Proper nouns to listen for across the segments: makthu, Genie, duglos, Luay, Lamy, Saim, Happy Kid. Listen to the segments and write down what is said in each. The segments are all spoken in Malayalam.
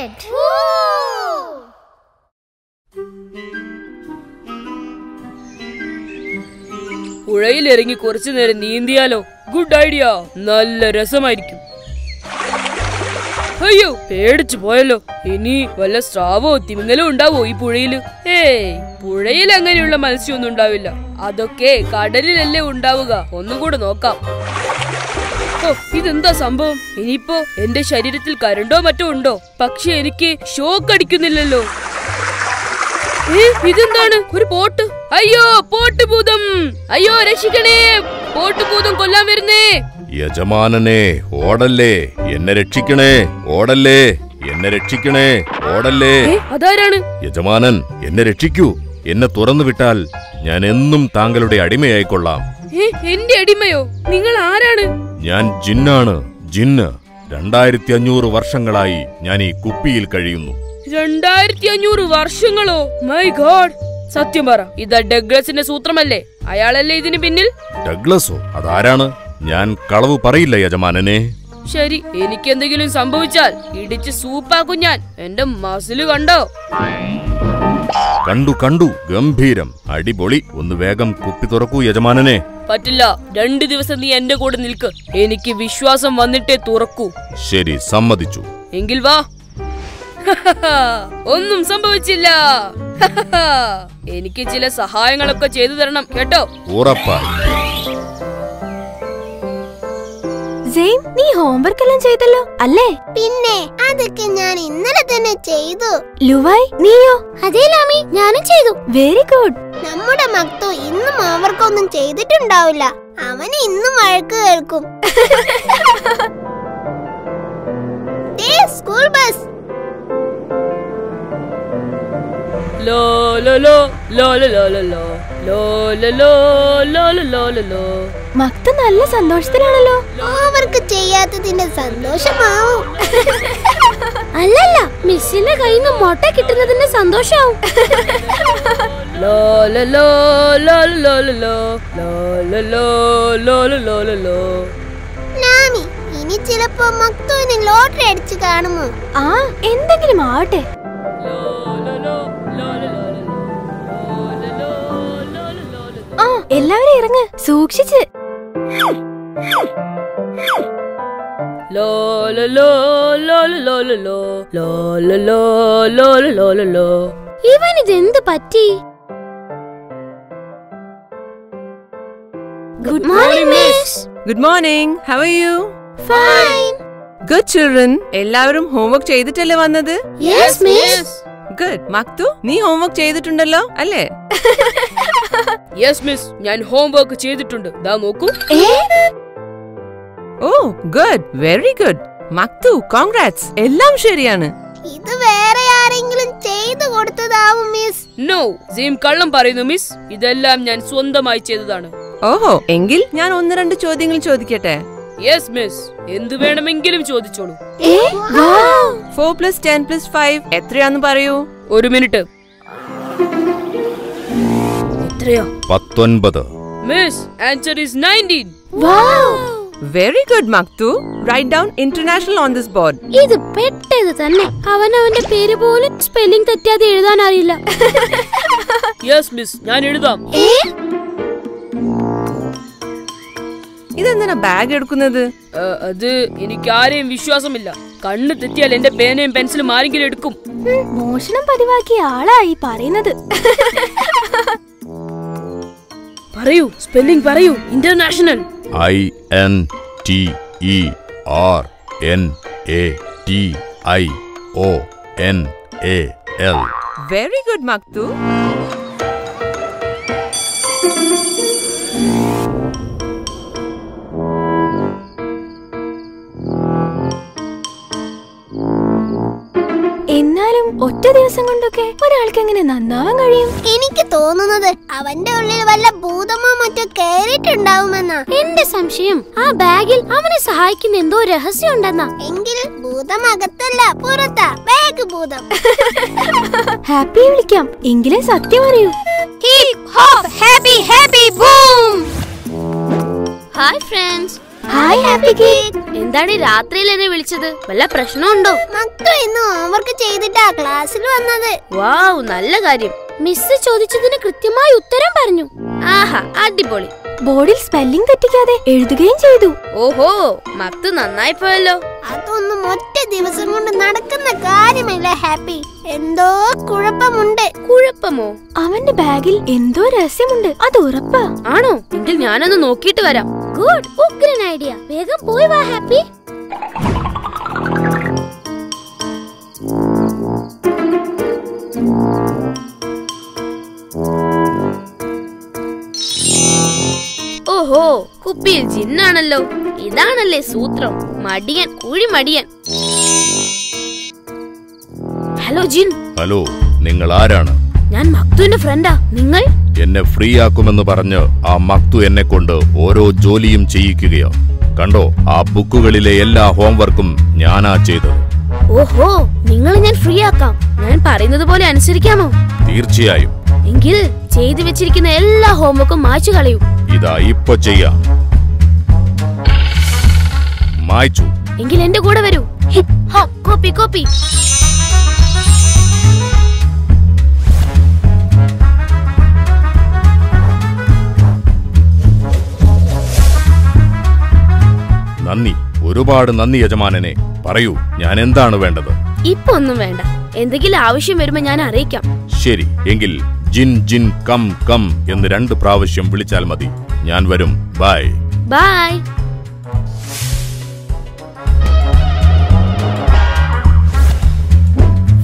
it! Woo! ഉഴയിലിറങ്ങി കുറച്ചു നേരം നീന്തിയാലോ? Good idea. നല്ല രസമായിരിക്കും. അയ്യോ, പേടിച്ചു പോയല്ലോ. ഇനി വല്ല സ്രാവോ തിമിംഗലോ ഉണ്ടാവോ ഈ പുഴയില്? ഏയ്, പുഴയിൽ അങ്ങനെയുള്ള മത്സ്യമൊന്നും ഉണ്ടാവില്ല. അതൊക്കെ കടലിലല്ലേ ഉണ്ടാവുക. ഒന്നും കൂടെ നോക്കാം. ഇതെന്താ സംഭവം? ഇനിയിപ്പോ എന്റെ ശരീരത്തിൽ കരണ്ടോ മറ്റോ ഉണ്ടോ? പക്ഷെ എനിക്ക് ഷോക്ക് അടിക്കുന്നില്ലല്ലോ. ഇതെന്താണ്? ഒരു ബോട്ട്? അയ്യോ, ബോട്ട് ഭൂതം! അയ്യോ, രക്ഷിക്കണേ! ബോട്ട് ഭൂതം കൊല്ലാൻ വരുന്നേ! യജമാനനെ, ഓടല്ലേ! എന്നെ രക്ഷിക്കണേ! ഓടല്ലേ! എന്നെ രക്ഷിക്കണേ! ഓടല്ലേ! അതാരാണ്? യജമാനൻ, എന്നെ രക്ഷിക്കൂ. എന്നെ തുറന്നു വിട്ടാൽ ഞാൻ എന്നും താങ്കളുടെ അടിമയായിക്കൊള്ളാം. എന്റെ അടിമയോ? നിങ്ങൾ ആരാണ്? ഞാൻ ജിന്നാണ്. ജിന്ന്. 2500 വർഷങ്ങളായി ഞാൻ ഈ കുപ്പിയിൽ കഴിയുന്നു. 2500 വർഷങ്ങളോ? My god! സത്യം പറ, ഇത് ഡഗ്ലസിന്റെ സൂത്രമല്ലേ? അയാളല്ലേ ഇതിന് പിന്നിൽ? ഡഗ്ലസോ? അതാരാണ്? ഞാൻ കളവ് പറയില്ല യജമാനനെ. ശരി, എനിക്കെന്തെങ്കിലും സംഭവിച്ചാൽ ഇടിച്ച് സൂപ്പാക്കും ഞാൻ. എന്റെ മസില് കണ്ടോ? കണ്ടു കണ്ടു, ഗംഭീരം, അടിപൊളി. ഒന്ന് വേഗം കുപ്പി തുറക്കൂ യജമാനനെ. പറ്റില്ല. 2 ദിവസം നീ എന്റെ കൂടെ നിൽക്ക്. എനിക്ക് വിശ്വാസം വന്നിട്ടേ തുറക്കൂ. ശരി, സമ്മതിച്ചു എങ്കിൽ വാ. ഒന്നും സംഭവിച്ചില്ല. എനിക്ക് ചില സഹായങ്ങളൊക്കെ ചെയ്തു തരണം കേട്ടോ. ഉറപ്പായി. നീ ഹോംവർക്ക് എല്ലാം ചെയ്തല്ലോ അല്ലേ? പിന്നെ അതൊക്കെ ഞാൻ ഇന്നലെ തന്നെ ചെയ്തു. ലുവായ്, നീയോ? അതേ ലാമി, ഞാനും ചെയ്തു. Very good. നമ്മുടെ മക്തോ ഇന്നും ഹോംവർക്കൊന്നും ചെയ്തിട്ടുണ്ടാവില്ല. അവന് ഇന്നും വഴക്ക് കേൾക്കും. School bus. ലോ ലോ ലോ ലോ ലോ മക്ത നല്ല സന്തോഷത്തിലാണല്ലോ. അവർക്ക് ചെയ്യാത്തതിന്റെ സന്തോഷമാവും. അല്ലല്ല, മിസ്സിന്റെ കയ്യിൽ നിന്ന് മുട്ട കിട്ടുന്നതിന്റെ സന്തോഷാവും. ഇനി ചിലപ്പോ മക്തുവിന് ലോട്ടറി അടിച്ചു കാണുമോ? ആ, എന്തെങ്കിലും ആവട്ടെ. എല്ലാവരും ഇറങ്ങ്, സൂക്ഷിച്ച്. ഇവനിതെന്ത് പറ്റി? Good morning miss. Good morning. How are you? Fine. Good children, എല്ലാവരും ഹോംവർക്ക് ചെയ്തിട്ടല്ലേ വന്നത്? Yes miss. ഗുഡ്. മക്തു, നീ ഹോംവർക്ക് ചെയ്തിട്ടുണ്ടല്ലോ അല്ലേ? യെസ് മിസ്, ഞാൻ ഹോംവർക്ക് ചെയ്തിട്ടുണ്ട്. ദാ നോക്കൂ. Oh good, very good. മക്തു, congrats, എല്ലാം ശരിയാണ്. ഇത് വേറെ ആരെങ്കിലും ചെയ്തു കൊടുത്തതാവും മിസ്. നോ, സീം കള്ളം പറയുന്നു മിസ്. ഇതെല്ലാം ഞാൻ സ്വന്തമായി ചെയ്തതാണ്. ഓഹോ, എങ്കിൽ ഞാൻ 1-2 ചോദ്യങ്ങൾ ചോദിക്കട്ടെ? യെസ് മിസ്, എന്ത് വേണമെങ്കിലും ചോദിച്ചോളൂ. 4+10+5 എത്രയാന്ന് പറയൂ. ഒരു minute. 19. Miss, answer is 19. Wow! Very good, Makthu. Write down international on this board. Idu pettadu thanne. Avana avante peru pole spelling thettiyade ezhudan arilla. Yes, miss. Naan ezhudam. ഇതെന്തിനാ ബാഗ് എടുക്കുന്നത്? അത് എനിക്ക് ആരെയും വിശ്വാസമില്ല. കണ്ണ് തെറ്റിയാൽ എന്റെ പേനയും പെൻസിലും ആരെങ്കിലും എടുക്കും. മോഷണം പതിവാക്കിയ ആളായി പറയുന്നത്. പറയൂ, സ്പെല്ലിംഗ് പറയൂ. ഇന്റർനാഷണൽ. INTERNATIONAL. Very good മക്തു. എന്നാലും ഒറ്റ ദിവസം കൊണ്ടൊക്കെ ഒരാൾക്ക് എങ്ങനെ നന്നാവാൻ കഴിയും? എനിക്ക് തോന്നുന്നത് അവന്റെ ഉള്ളിൽ വല്ല ഭൂതമോ മറ്റോ കയറിയിട്ടുണ്ടാവുമെന്നാ എന്റെ സംശയം. ആ ബാഗിൽ അവനെ സഹായിക്കുന്ന എന്തോ രഹസ്യം ഉണ്ടെന്നാ. എങ്കിൽ ഭൂതം അകത്തല്ല, പുറത്താ. ബാഗ് ഭൂതം. ഹാപ്പി വിളിക്കാം, എങ്കിലേ സത്യം അറിയൂ. Hi friends. എന്താണ് ഈ രാത്രിയിൽ എന്നെ വിളിച്ചത്? വല്ല പ്രശ്നമുണ്ടോ? മക്കൾ ഇന്ന് ഹോംവർക്ക് ചെയ്തിട്ടാ ക്ലാസ്സിൽ വന്നത്. വാവ്, നല്ല കാര്യം. മിസ് ചോദിച്ചതിന് കൃത്യമായി ഉത്തരം പറഞ്ഞു. ആഹാ, അടിപൊളി. ബോർഡിൽ സ്പെല്ലിംഗ് തെറ്റിക്കാതെ എഴുതുകയും ചെയ്തു. ഓഹോ, മക്തു നന്നായി പോയല്ലോ. അതൊന്നും ഒറ്റ ദിവസം കൊണ്ട് നടക്കുന്ന കാര്യമല്ല ഹാപ്പി. എന്തോ കുഴപ്പമുണ്ട്. കുഴപ്പമോ? അവന്റെ ബാഗിൽ എന്തോ രഹസ്യമുണ്ട്, അത് ഉറപ്പാ. ആണോ? എങ്കിൽ ഞാനൊന്ന് നോക്കിയിട്ട് വരാം. ഗുഡ്, ഉഗ്രൻ ഐഡിയ. വേഗം പോയി വാ ഹാപ്പി. ഓഹോ, കുപ്പിയിൽ ജിന്നാണല്ലോ. ഇതാണല്ലേ സൂത്രം. മടിയൻ, കുഴി മടിയൻ. ഹലോ ജിൻ. ഹലോ, നിങ്ങൾ ആരാണ്? ഞാൻ മക്തുവിന്റെ ഫ്രണ്ടാ. നിങ്ങൾ എന്നെ ഫ്രീ ആക്കുമെന്ന് പറഞ്ഞ് ആ മക്തു എന്നെ കൊണ്ട് ഓരോ ജോലിയും ചെയ്യിക്കുകയോ? കണ്ടോ, ആ ബുക്കുകളിലെ എല്ലാ ഹോംവർക്കും ഞാനാ ചെയ്തത്. ഓഹോ, നിങ്ങളെ ഞാൻ ഫ്രീ ആക്കാം. ഞാൻ പറയുന്നത് പോലെ അനുസരിക്കാമോ? തീർച്ചയായും. എങ്കിൽ ചെയ്തു വെച്ചിരിക്കുന്ന എല്ലാ ഹോംവർക്കും മായ്ച്ചു കളയൂ. ഇതാ ഇപ്പൊ ചെയ്യാം. മായ്ച്ചു. എങ്കിൽ എന്റെ കൂടെ വരൂ. Copy copy. നന്ദി, ഒരുപാട് നന്ദി യജമാനനെ. പറയൂ, ഞാൻ എന്താണ് വേണ്ടത്? ഇപ്പൊ ഒന്നും വേണ്ട, എന്തെങ്കിലും ആവശ്യം വരുമ്പോ ഞാൻ അറിയിക്കാം. ശരി, എങ്കിൽ ജിൻ ജിൻ കം കം എന്ന് 2 പ്രാവശ്യം വിളിച്ചാൽ മതി. ഞാൻ വരും. Bye bye.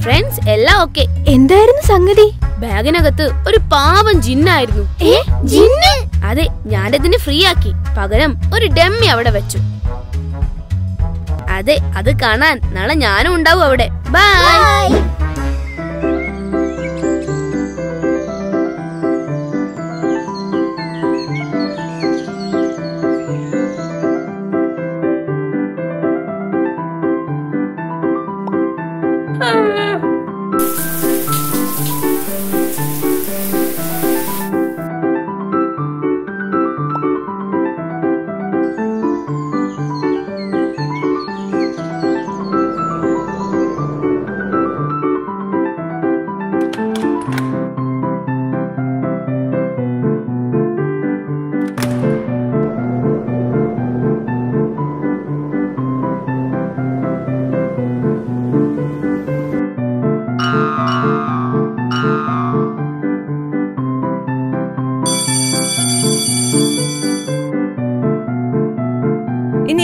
ഫ്രണ്ട്സ്, എല്ലാം ഓക്കെ. എന്തായിരുന്നു സംഗതി? ബാഗിനകത്ത് ഒരു പാവം ജിന്നായിരുന്നു. അതെ, ഞാനതിനെ ഫ്രീ ആക്കി. പകരം ഒരു ഡമ്മി അവിടെ വെച്ചു. അതെ, അത് കാണാൻ നാളെ ഞാനും ഉണ്ടാവും അവിടെ. ബൈ.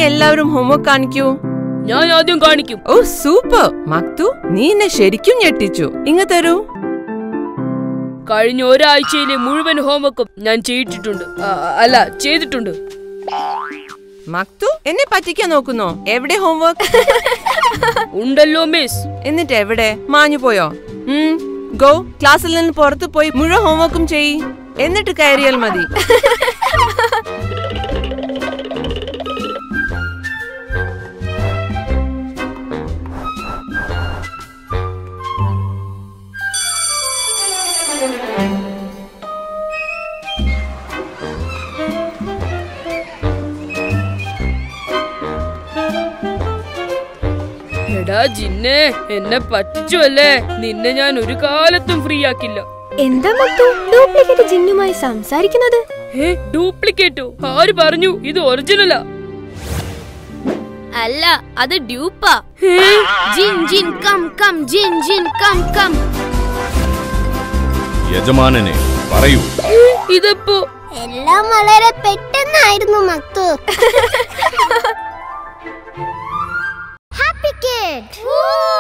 എല്ലാവരും ഹോംവർക്ക് കാണിക്കൂ. ഞാൻ ആദ്യം കാണിക്കും. ഓ സൂപ്പർ മക്തു, നീ എന്നെ ശരിക്കും ഞെട്ടിച്ചു. ഇങ്ങ തരൂ. കഴിഞ്ഞ ഒരാഴ്ചയിലെ മുഴുവൻ ഹോംവർക്കും ഞാൻ ചെയ്തിട്ടുണ്ട്. അല്ല, ചെയ്തിട്ടുണ്ട്. മക്തു എന്നെ പറ്റിക്കാൻ നോക്കുന്നോ? എവിടെ ഹോംവർക്ക്? ഉണ്ടല്ലോ മിസ്. എന്നിട്ട് എവിടെ? മാഞ്ഞു പോയോ? ഗോ, ക്ലാസ്സിൽ നിന്ന് പുറത്തു പോയി മുഴുവൻ ഹോംവർക്കും ചെയ്. എന്നിട്ട് കയറിയാൽ മതി. ജിന്നെ, എന്നെ പറ്റിച്ചുവല്ലേ? നിന്നെ ഞാൻ ഒരു കാലത്തും ഫ്രീ ആക്കില്ല. എന്താ മക്തു ഡ്യൂപ്ലിക്കേറ്റ് ജിന്നുമായി സംസാരിക്കുന്നത്? ഹേ, ഡ്യൂപ്ലിക്കേറ്റോ? ആര് പറഞ്ഞു ഇത് ഒറിജിനലാ? അല്ല, അത് ഡ്യൂപ്പാ. ജിൻ ജിൻ കം കം, ജിൻ ജിൻ കം കം. യജമാനനെ പറയൂ, ഇതെപ്പോ? എല്ലാം വളരെ പെട്ടെന്നായിരുന്നു മക്തു. Woo!